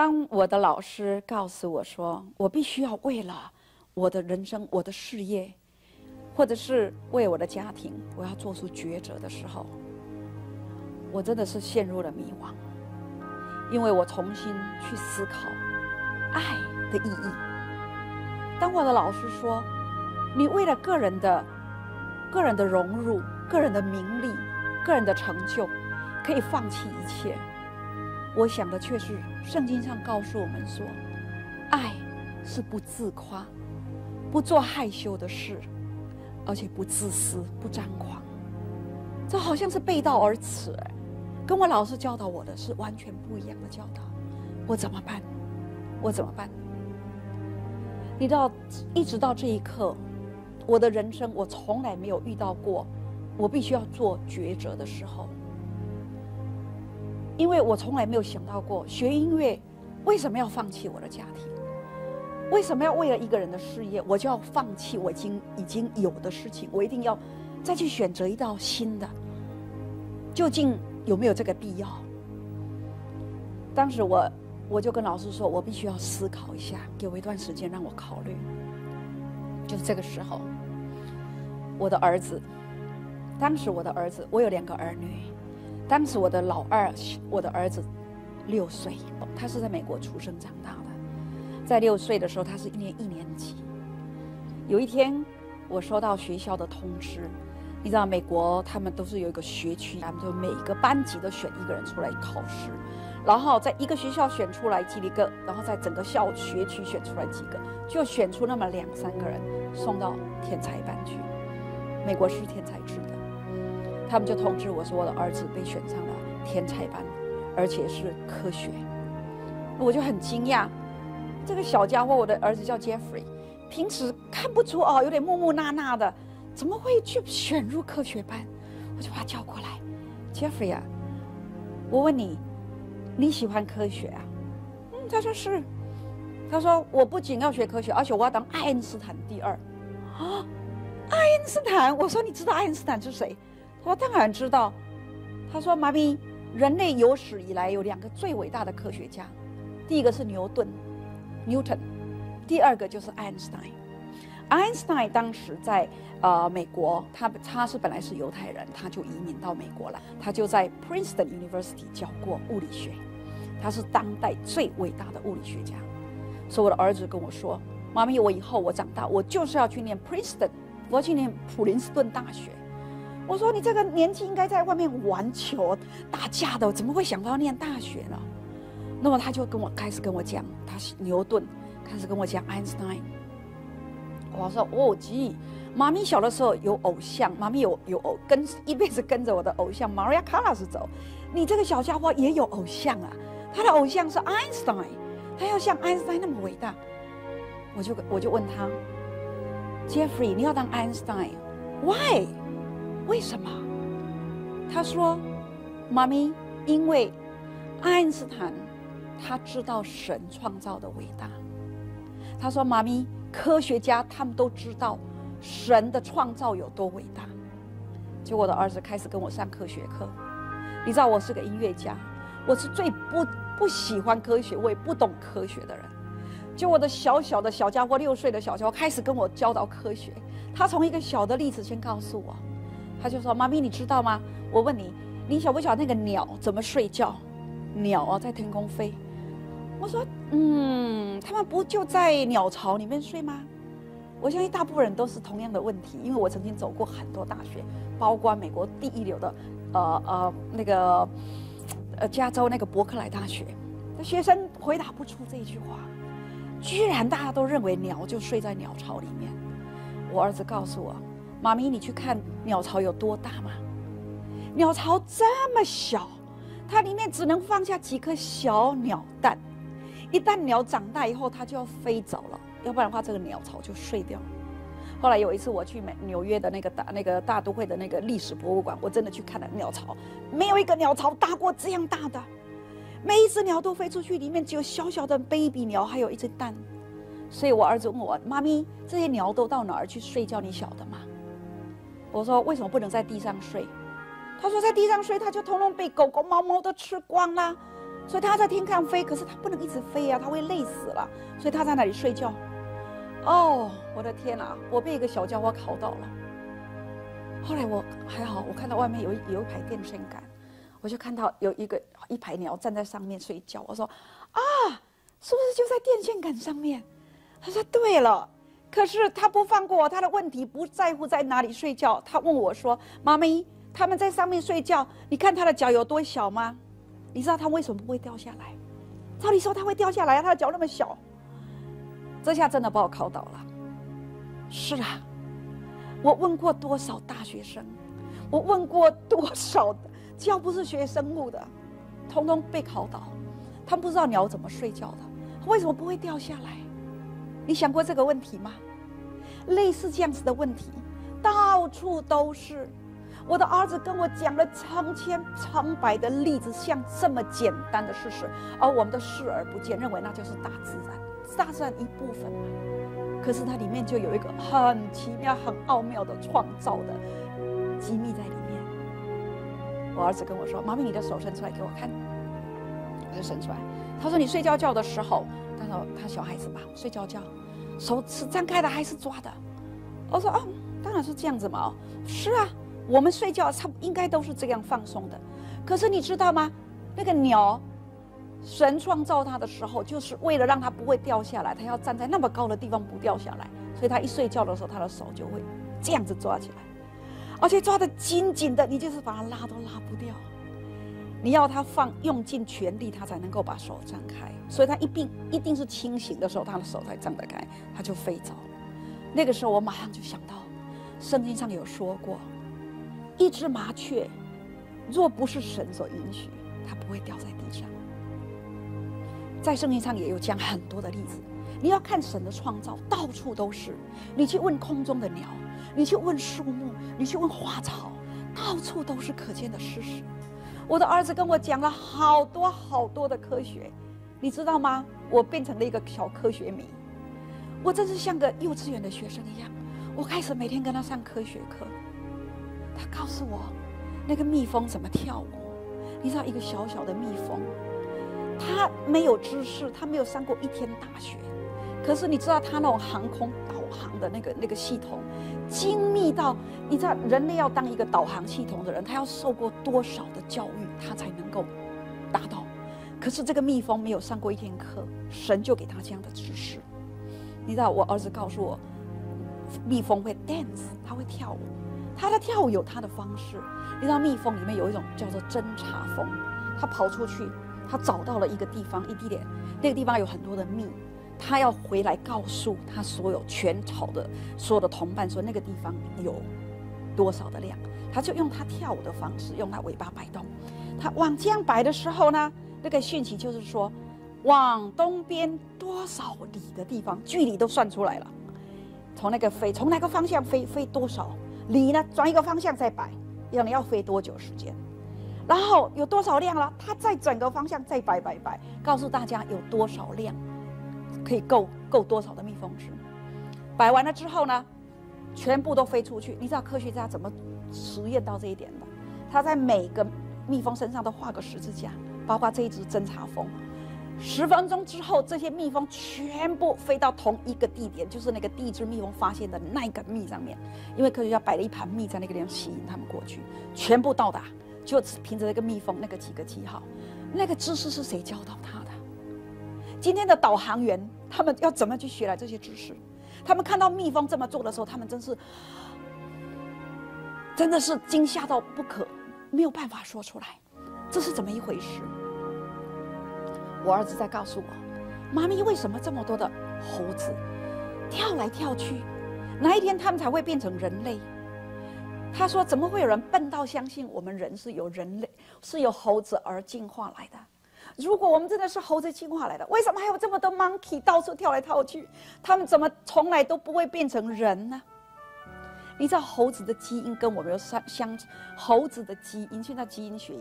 当我的老师告诉我说，我必须要为了我的人生、我的事业，或者是为我的家庭，我要做出抉择的时候，我真的是陷入了迷惘，因为我重新去思考爱的意义。当我的老师说，你为了个人的融入、个人的名利、个人的成就，可以放弃一切。我想的却是，圣经上告诉我们说，爱是不自夸，不做害羞的事，而且不自私、不张狂。这好像是背道而驰，跟我老师教导我的是完全不一样的教导。我怎么办？我怎么办？你知道，一直到这一刻，我的人生我从来没有遇到过，我必须要做抉择的时候。因为我从来没有想到过，学音乐为什么要放弃我的家庭？为什么要为了一个人的事业，我就要放弃我已经有的事情？我一定要再去选择一道新的，究竟有没有这个必要？当时我就跟老师说，我必须要思考一下，给我一段时间让我考虑。就这个时候，我的儿子，当时我的儿子，我有两个儿女。当时我的老二，我的儿子6岁，他是在美国出生长大的。在6岁的时候，他是一年级。有一天，我收到学校的通知，你知道美国他们都是有一个学区，他们就每个班级都选一个人出来考试，然后在一个学校选出来几个，然后在整个校学区选出来几个，就选出那么2、3个人送到天才班去。美国是天才制的。他们就通知我说，我的儿子被选上了天才班，而且是科学。我就很惊讶，这个小家伙，我的儿子叫 Jeffrey， 平时看不出哦，有点木木讷讷的，怎么会去选入科学班？我就把他叫过来 ，Jeffrey 啊，我问你，你喜欢科学啊？他说是。他说我不仅要学科学，而且我要当爱因斯坦第2。啊，爱因斯坦？我说你知道爱因斯坦是谁？我当然知道。他说：“妈咪，人类有史以来有2个最伟大的科学家，第一个是牛顿 （Newton）， 第2个就是爱因斯坦。爱因斯坦当时在美国，他是本来是犹太人，他就移民到美国了。他就在 Princeton University 教过物理学，他是当代最伟大的物理学家。所以我的儿子跟我说：‘妈咪，我以后我长大，我就是要去念 Princeton， 我要去念普林斯顿大学。’”我说你这个年纪应该在外面玩球、打架的，怎么会想到念大学呢？那么他就开始跟我讲，他是牛顿，开始跟我讲爱因斯坦。我说哦，急，妈咪小的时候有偶像，妈咪一辈子跟着我的偶像 Maria Callas 走。你这个小家伙也有偶像啊，他的偶像是爱因斯坦，他要像爱因斯坦那么伟大。我就问他 ，Jeffrey， 你要当爱因斯坦 ，Why？为什么？他说：“妈咪，因为爱因斯坦他知道神创造的伟大。他说，妈咪，科学家他们都知道神的创造有多伟大。”结果我的儿子开始跟我上科学课。你知道我是个音乐家，我是最不喜欢科学，我也不懂科学的人。就我的小家伙，6岁的小家伙开始跟我教导科学。他从一个小的例子先告诉我。他就说：“妈咪，你知道吗？我问你，你晓不晓得那个鸟怎么睡觉？鸟啊，在天空飞。”我说：“他们不就在鸟巢里面睡吗？”我相信大部分人都是同样的问题，因为我曾经走过很多大学，包括美国第一流的，加州那个伯克莱大学，学生回答不出这一句话，居然大家都认为鸟就睡在鸟巢里面。我儿子告诉我。妈咪，你去看鸟巢有多大吗？鸟巢这么小，它里面只能放下几颗小鸟蛋。一旦鸟长大以后，它就要飞走了，要不然的话，这个鸟巢就碎掉了。后来有一次，我去纽约的那个大都会的那个历史博物馆，我真的去看了鸟巢，没有一个鸟巢大过这样大的。每一只鸟都飞出去，里面只有小小的 baby 鸟，还有一只蛋。所以我儿子问我：“妈咪，这些鸟都到哪儿去睡觉？你晓得吗？”我说为什么不能在地上睡？他说在地上睡，他就通通被狗狗、猫猫都吃光啦。所以他在天上飞，可是他不能一直飞啊，他会累死了，所以他在那里睡觉。哦，我的天哪！我被一个小家伙烤到了。后来我还好，我看到外面有一排电线杆，我就看到有一排鸟站在上面睡觉。我说啊，是不是就在电线杆上面？他说对了。 可是他不放过我，他的问题不在乎在哪里睡觉。他问我说：“妈咪，他们在上面睡觉，你看他的脚有多小吗？你知道他为什么不会掉下来？照理说他会掉下来，他的脚那么小。”这下真的把我考倒了。是啊，我问过多少大学生，我问过多少的，只要不是学生物的，统统被考倒。他们不知道鸟怎么睡觉的，为什么不会掉下来？ 你想过这个问题吗？类似这样子的问题，到处都是。我的儿子跟我讲了成千成百的例子，像这么简单的事实，而我们都视而不见，认为那就是大自然，大自然一部分嘛。可是它里面就有一个很奇妙、很奥妙的创造的机密在里面。我儿子跟我说：“妈咪，你的手伸出来给我看。”我就伸出来。他说：“你睡觉的时候。” 他小孩子嘛，睡觉觉，手是张开的还是抓的？我说啊，当然是这样子嘛。哦，是啊，我们睡觉差应该都是这样放松的。可是你知道吗？那个鸟，神创造它的时候，就是为了让它不会掉下来，它要站在那么高的地方不掉下来。所以它一睡觉的时候，它的手就会这样子抓起来，而且抓得紧紧的，你就是把它拉都拉不掉。 你要他用尽全力，他才能够把手张开。所以他一定是清醒的时候，他的手才张得开，他就飞走。那个时候，我马上就想到，圣经上有说过，一只麻雀，若不是神所允许，它不会掉在地上。在圣经上也有讲很多的例子。你要看神的创造，到处都是。你去问空中的鸟，你去问树木，你去问花草，到处都是可见的事实。 我的儿子跟我讲了好多好多的科学，你知道吗？我变成了一个小科学迷，我真是像个幼稚园的学生一样。我开始每天跟他上科学课，他告诉我那个蜜蜂怎么跳舞。你知道一个小小的蜜蜂，他没有知识，他没有上过一天大学，可是你知道他那种航空导航的那个系统，精密到你知道人类要当一个导航系统的人，他要受过多少的？ 教育他才能够达到，可是这个蜜蜂没有上过一天课，神就给他这样的知识。你知道，我儿子告诉我，蜜蜂会 dance， 它会跳舞，它的跳舞有它的方式。你知道，蜜蜂里面有一种叫做侦察蜂，它跑出去，它找到了一个地方、一地点，那个地方有很多的蜜，它要回来告诉它所有全巢的所有的同伴说那个地方有多少的量。 他就用他跳舞的方式，用他尾巴摆动。他往这样摆的时候呢，那个讯息就是说，往东边多少里的地方，距离都算出来了。从那个飞，从哪个方向飞，飞多少里呢？转一个方向再摆，要你要飞多久时间？然后有多少量了？他再转个方向再摆，告诉大家有多少量，可以够多少的蜜蜂吃。摆完了之后呢，全部都飞出去。你知道科学家怎么？ 实验到这一点的，他在每个蜜蜂身上都画个十字架，包括这一只侦察蜂。10分钟之后，这些蜜蜂全部飞到同一个地点，就是那个第一只蜜蜂发现的那一个蜜上面。因为科学家摆了一盘蜜在那个地方吸引他们过去，全部到达，就凭着那个蜜蜂那个几个记号，那个知识是谁教到他的？今天的导航员他们要怎么去学来这些知识？他们看到蜜蜂这么做的时候，他们真是。 真的是惊吓到不可，没有办法说出来，这是怎么一回事？我儿子在告诉我，妈咪为什么这么多的猴子跳来跳去？哪一天他们才会变成人类？他说怎么会有人笨到相信我们人是由人类是由猴子而进化来的？如果我们真的是猴子进化来的，为什么还有这么多 monkey 到处跳来跳去？他们怎么从来都不会变成人呢？ 你知道猴子的基因跟我们有猴子的基因，现在基因学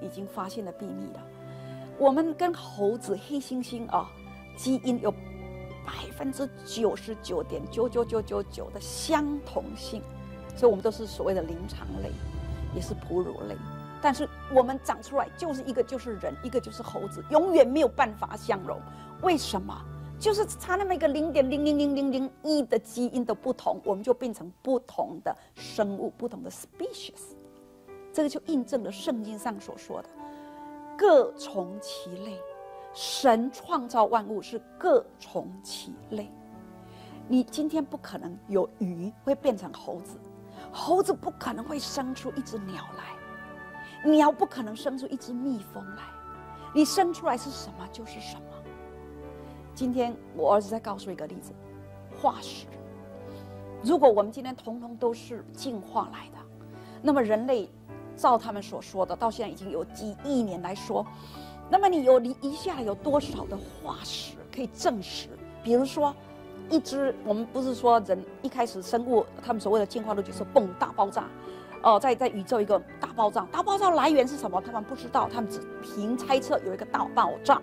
已经发现了秘密了。我们跟猴子、黑猩猩啊，基因有99.99999的相同性，所以我们都是所谓的灵长类，也是哺乳类，但是我们长出来就是人，一个就是猴子，永远没有办法相容。为什么？就是差那么一个0.0000001的基因的不同，我们就变成不同的生物，不同的 species。这个就印证了圣经上所说的“各从其类”，神创造万物是各从其类。你今天不可能有鱼会变成猴子，猴子不可能会生出一只鸟来，鸟不可能生出一只蜜蜂来。你生出来是什么就是什么。今天我儿子在告诉一个例子：化石。如果我们今天统统都是进化来的，那么人类照他们所说的，到现在已经有几亿年来说，那么你一下有多少的化石可以证实？比如说，一只我们不是说人一开始生物，他们所谓的进化论就是蹦大爆炸，在宇宙一个大爆炸，大爆炸来源是什么？他们不知道，他们只凭猜测有一个大爆炸，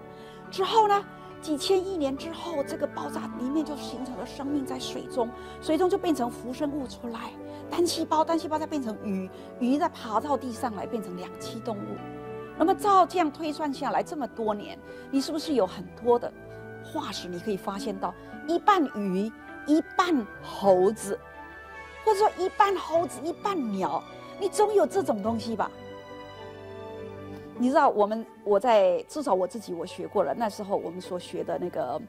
之后呢？几千亿年之后，这个爆炸里面就形成了生命，在水中，水中就变成浮生物出来，单细胞再变成鱼，鱼再爬到地上来变成两栖动物。那么照这样推算下来，这么多年，你是不是有很多的化石？你可以发现到一半鱼，一半猴子，或者说一半猴子，一半鸟，你总有这种东西吧？你知道我学过了。那时候我们所学的那个，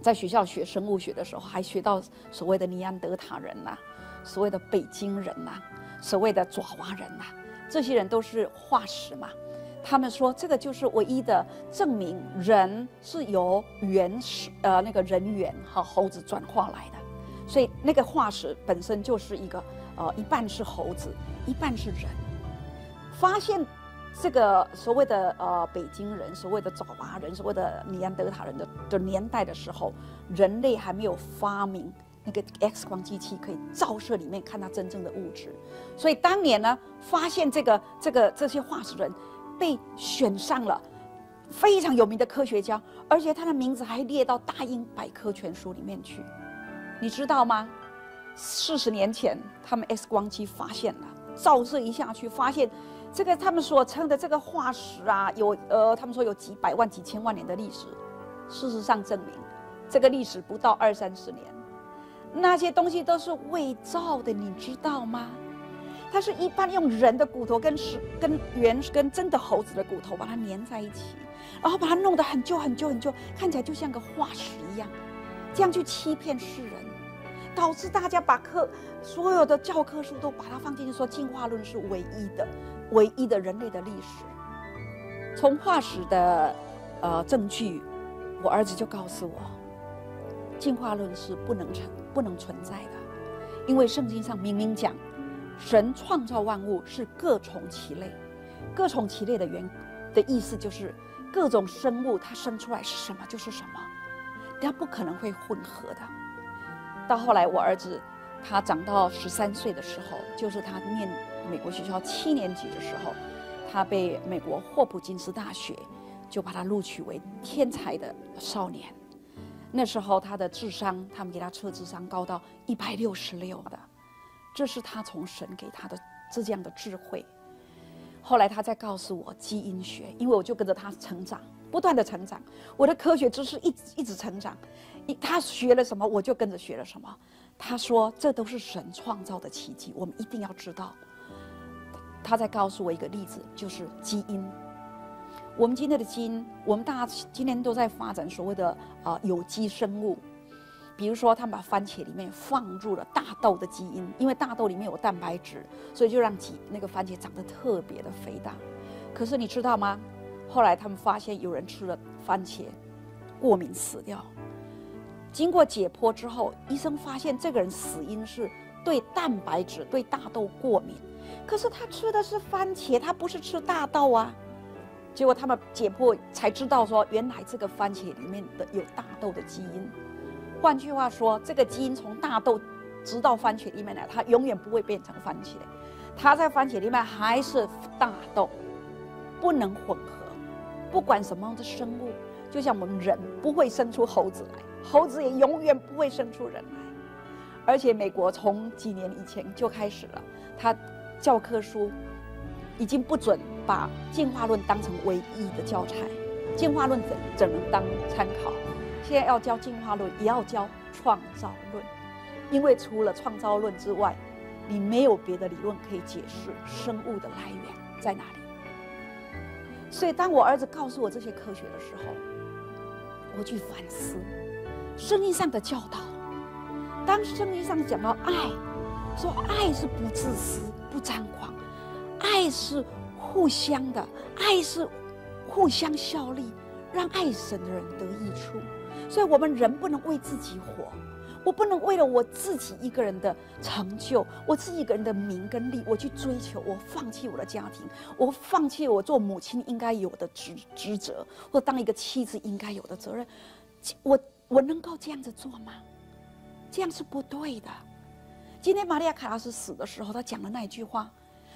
在学校学生物学的时候，还学到所谓的尼安德塔人呐、所谓的北京人呐、所谓的爪哇人呐、这些人都是化石嘛。他们说这个就是唯一的证明，人是由人猿和猴子转化来的，所以那个化石本身就是一个一半是猴子，一半是人，发现。这个所谓的北京人、所谓的爪哇人、所谓的尼安德塔人的年代的时候，人类还没有发明那个 X 光机器可以照射里面看它真正的物质，所以当年呢，发现这些化石人被选上了非常有名的科学家，而且他的名字还列到大英百科全书里面去，你知道吗？40年前他们 X 光机发现了，照射一下去发现。这个他们所称的这个化石啊，他们说有几百万、几千万年的历史。事实上证明，这个历史不到20-30年，那些东西都是伪造的，你知道吗？它是一般用人的骨头跟真的猴子的骨头把它粘在一起，然后把它弄得很旧，看起来就像个化石一样，这样去欺骗世人，导致大家把所有的教科书都把它放进去，说进化论是唯一的人类的历史。从化石的证据，我儿子就告诉我，进化论是不能存在的，因为圣经上明明讲，神创造万物是各从其类。各从其类的意思就是各种生物它生出来是什么就是什么，它不可能会混合的。到后来我儿子他长到13岁的时候，就是他念美国学校7年级的时候，他被美国霍普金斯大学就把他录取为天才的少年。那时候他的智商，他们给他测智商高到166的，这是他从神给他的这样的智慧。后来他再告诉我基因学，因为我就跟着他成长，不断的成长，我的科学知识一直成长，他学了什么我就跟着学了什么。他说这都是神创造的奇迹，我们一定要知道。他在告诉我一个例子，就是基因。我们今天的基因，我们大家今天都在发展所谓的有机生物，比如说他们把番茄里面放入了大豆的基因，因为大豆里面有蛋白质，所以就让那个番茄长得特别的肥大。可是你知道吗？后来他们发现有人吃了番茄过敏死掉，经过解剖之后，医生发现这个人死因是对蛋白质、对大豆过敏。可是他吃的是番茄，他不是吃大豆啊。结果他们解剖才知道说，原来这个番茄里面有大豆的基因。换句话说，这个基因从大豆直到番茄里面来，它永远不会变成番茄，它在番茄里面还是大豆，不能混合。不管什么样的生物，就像我们人不会生出猴子来，猴子也永远不会生出人来。而且美国从几年以前就开始了，它教科书已经不准把进化论当成唯一的教材，进化论只能当参考。现在要教进化论，也要教创造论，因为除了创造论之外，你没有别的理论可以解释生物的来源在哪里。所以，当我儿子告诉我这些科学的时候，我去反思圣经上的教导。当圣经上讲到爱，说爱是不自私、不张狂，爱是互相的，爱是互相效力，让爱神的人得益处。所以，我们人不能为自己活，我不能为了我自己一个人的成就，我自己一个人的名跟利，我去追求，我放弃我的家庭，我放弃我做母亲应该有的职责，或当一个妻子应该有的责任，我能够这样子做吗？这样是不对的。今天玛利亚·凯拉斯死的时候，她讲了那一句话，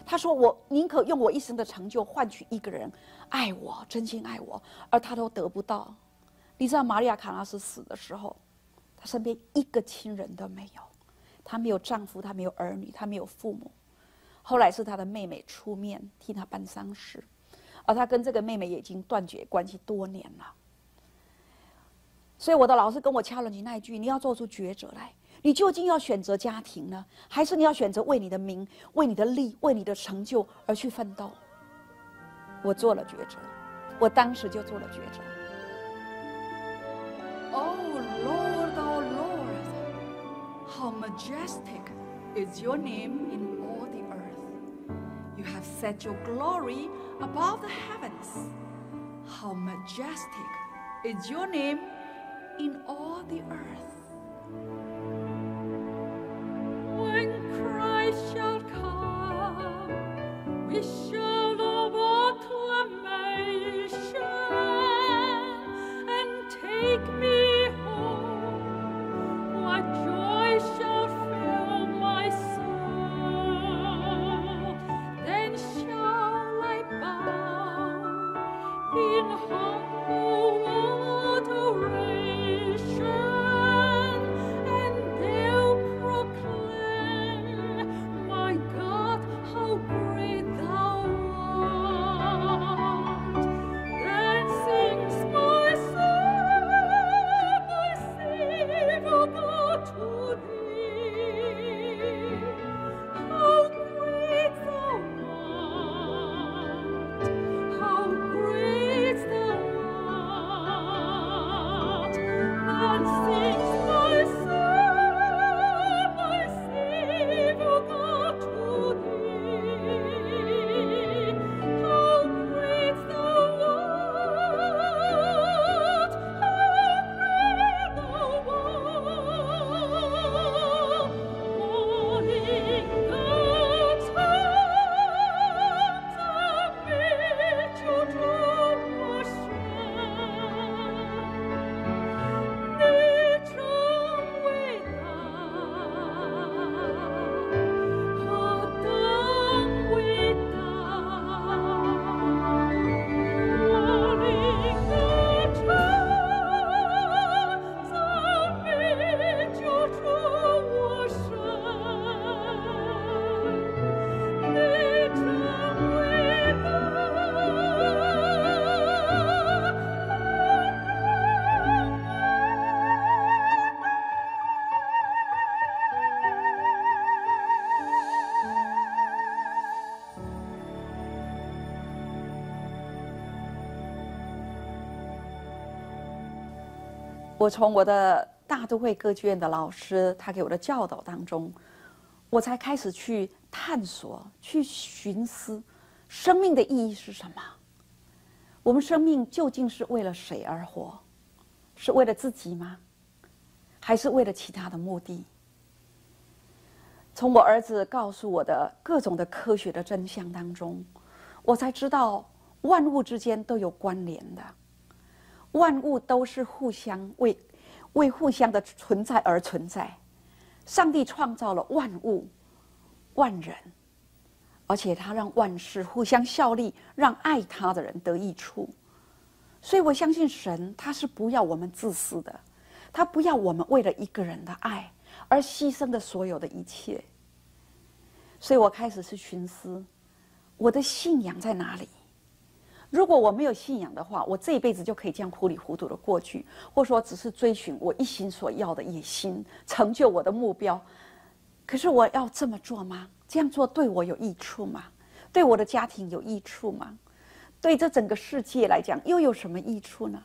她说：“我宁可用我一生的成就换取一个人爱我，真心爱我，而她都得不到。”你知道玛利亚·凯拉斯死的时候，她身边一个亲人都没有，她没有丈夫，她没有儿女，她没有父母。后来是她的妹妹出面替她办丧事，而她跟这个妹妹也已经断绝关系多年了。所以我的老师跟我challenge那一句：你要做出抉择来，你究竟要选择家庭呢，还是你要选择为你的名、为你的利、为你的成就而去奋斗？我做了抉择，我当时就做了抉择。How majestic is your name in all the earth. You have set your glory above the heavens. How majestic is your name in all the earth. When Christ shall come, we shall all to admiration and take me home. What joy! I shall fill my soul, then shall I bow in humble adoration, and they'll proclaim, my God, how great thou art. Then sings my soul, my Savior. To thee, how great thou art, how great thou art, and sings my soul, my Savior, God to thee, how great thou art, how great thou art.我从我的大都会歌剧院的老师他给我的教导当中，我才开始去探索、去寻思生命的意义是什么。我们生命究竟是为了谁而活？是为了自己吗？还是为了其他的目的？从我儿子告诉我的各种的科学的真相当中，我才知道万物之间都有关联的。万物都是互相为互相的存在而存在。上帝创造了万物、万人，而且他让万事互相效力，让爱他的人得益处。所以我相信神，他是不要我们自私的，他不要我们为了一个人的爱而牺牲的所有的一切。所以我开始是寻思，我的信仰在哪里？如果我没有信仰的话，我这一辈子就可以这样糊里糊涂的过去，或者说只是追寻我一心所要的野心，成就我的目标。可是我要这么做吗？这样做对我有益处吗？对我的家庭有益处吗？对这整个世界来讲又有什么益处呢？